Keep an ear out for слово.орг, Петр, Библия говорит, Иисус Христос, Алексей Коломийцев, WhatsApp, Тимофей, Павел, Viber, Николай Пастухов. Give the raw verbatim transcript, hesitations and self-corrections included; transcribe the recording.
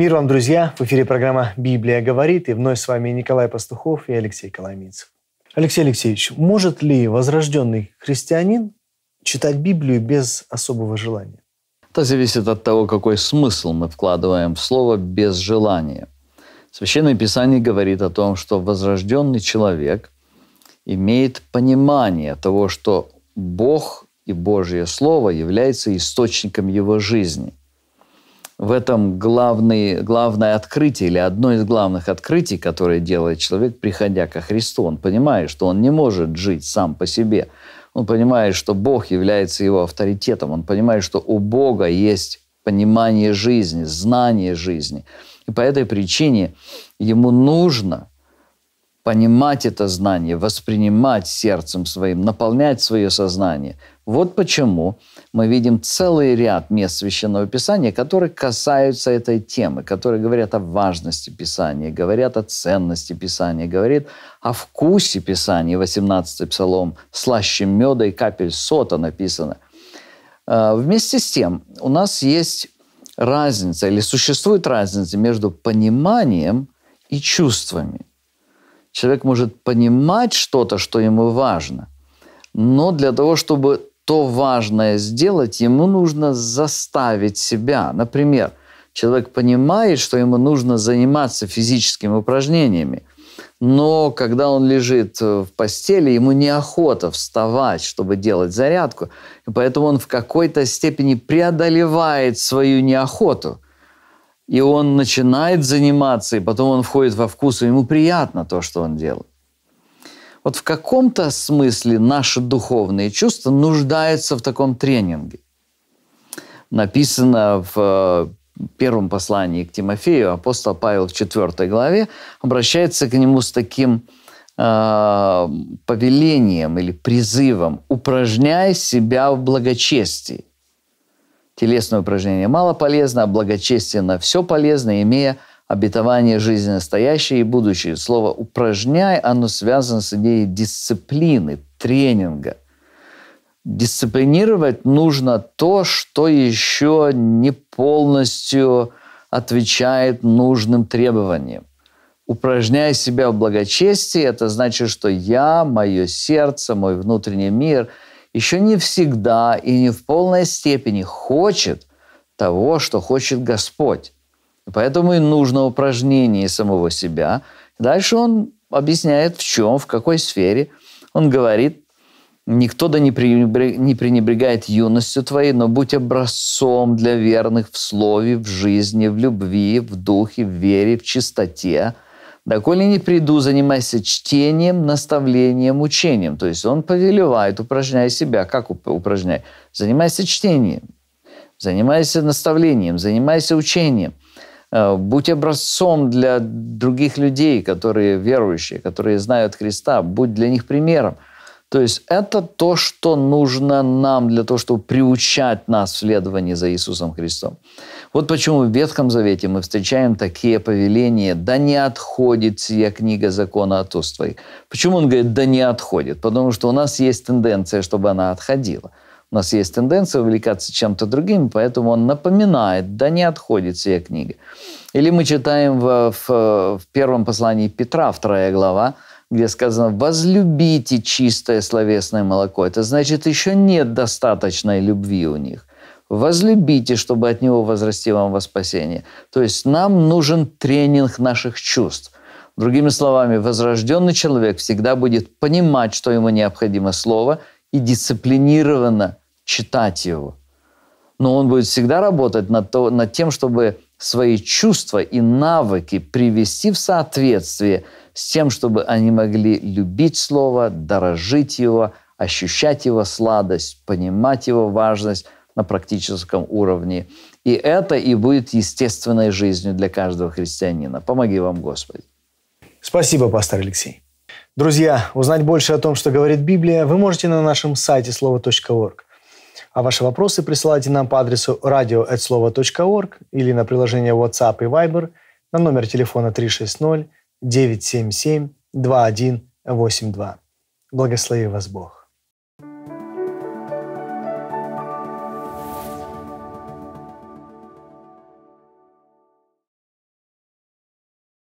Мир вам, друзья! В эфире программа «Библия говорит», и вновь с вами Николай Пастухов и Алексей Коломийцев. Алексей Алексеевич, может ли возрожденный христианин читать Библию без особого желания? Это зависит от того, какой смысл мы вкладываем в слово «без желания». Священное Писание говорит о том, что возрожденный человек имеет понимание того, что Бог и Божье Слово является источником его жизни. В этом главный, главное открытие или одно из главных открытий, которое делает человек, приходя ко Христу. Он понимает, что он не может жить сам по себе. Он понимает, что Бог является его авторитетом. Он понимает, что у Бога есть понимание жизни, знание жизни. И по этой причине ему нужно понимать это знание, воспринимать сердцем своим, наполнять свое сознание. Вот почему мы видим целый ряд мест Священного Писания, которые касаются этой темы, которые говорят о важности Писания, говорят о ценности Писания, говорят о вкусе Писания. восемнадцатый псалом «Слаще меда и капель сота» написано. Вместе с тем у нас есть разница или существует разница между пониманием и чувствами. Человек может понимать что-то, что ему важно, но для того, чтобы то важное сделать, ему нужно заставить себя. Например, человек понимает, что ему нужно заниматься физическими упражнениями, но когда он лежит в постели, ему неохота вставать, чтобы делать зарядку, и поэтому он в какой-то степени преодолевает свою неохоту. И он начинает заниматься, и потом он входит во вкус, и ему приятно то, что он делает. Вот в каком-то смысле наши духовные чувства нуждаются в таком тренинге. Написано в первом послании к Тимофею, апостол Павел в четвёртой главе обращается к нему с таким э, повелением или призывом: «Упражняй себя в благочестии. Телесное упражнение мало полезно, а благочестие на все полезно, имея обетование жизни настоящее и будущее». Слово «упражняй», оно связано с идеей дисциплины, тренинга. Дисциплинировать нужно то, что еще не полностью отвечает нужным требованиям. «Упражняй себя в благочестии» – это значит, что я, мое сердце, мой внутренний мир еще не всегда и не в полной степени хочет того, что хочет Господь. Поэтому и нужно упражнение самого себя. Дальше он объясняет, в чем, в какой сфере. Он говорит: «Никто да не пренебрегает юностью твоей, но будь образцом для верных в слове, в жизни, в любви, в духе, в вере, в чистоте. Доколе не приду, занимайся чтением, наставлением, учением». То есть он повелевает: упражняй себя. Как упражняй? Занимайся чтением, занимайся наставлением, занимайся учением. Будь образцом для других людей, которые верующие, которые знают Христа. Будь для них примером. То есть это то, что нужно нам для того, чтобы приучать нас в следовании за Иисусом Христом. Вот почему в Ветхом Завете мы встречаем такие повеления: «Да не отходит сия книга закона от уст твоих». Почему он говорит «да не отходит»? Потому что у нас есть тенденция, чтобы она отходила. У нас есть тенденция увлекаться чем-то другим, поэтому он напоминает: да не отходит сия книга. Или мы читаем в, в, в первом послании Петра, вторая глава, где сказано: «Возлюбите чистое словесное молоко». Это значит, еще нет достаточной любви у них. «Возлюбите, чтобы от него возрасти вам во спасение». То есть нам нужен тренинг наших чувств. Другими словами, возрожденный человек всегда будет понимать, что ему необходимо слово, и дисциплинированно читать его. Но он будет всегда работать над, то, над тем, чтобы свои чувства и навыки привести в соответствие с тем, чтобы они могли любить слово, дорожить его, ощущать его сладость, понимать его важность на практическом уровне. И это и будет естественной жизнью для каждого христианина. Помоги вам, Господи. Спасибо, пастор Алексей. Друзья, узнать больше о том, что говорит Библия, вы можете на нашем сайте слово точка орг. А ваши вопросы присылайте нам по адресу радио эт слово точка орг или на приложение WhatsApp и Viber на номер телефона три шесть ноль девять семь семь два один восемь два. Благослови вас Бог!